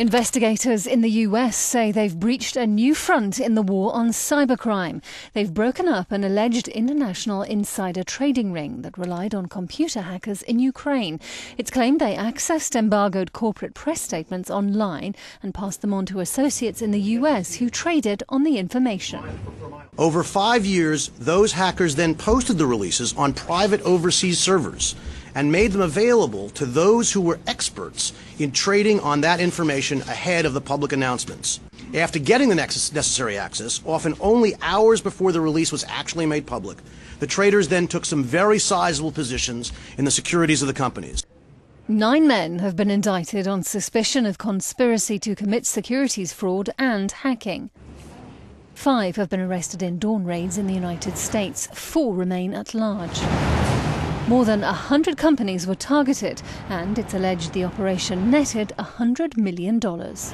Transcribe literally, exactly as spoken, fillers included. Investigators in the U S say they've breached a new front in the war on cybercrime. They've broken up an alleged international insider trading ring that relied on computer hackers in Ukraine. It's claimed they accessed embargoed corporate press statements online and passed them on to associates in the U S who traded on the information. Over five years, those hackers then posted the releases on private overseas servers and made them available to those who were experts in trading on that information ahead of the public announcements. After getting the necessary access, often only hours before the release was actually made public, the traders then took some very sizable positions in the securities of the companies. Nine men have been indicted on suspicion of conspiracy to commit securities fraud and hacking. Five have been arrested in dawn raids in the United States. Four remain at large. More than a hundred companies were targeted, and it's alleged the operation netted a hundred million dollars.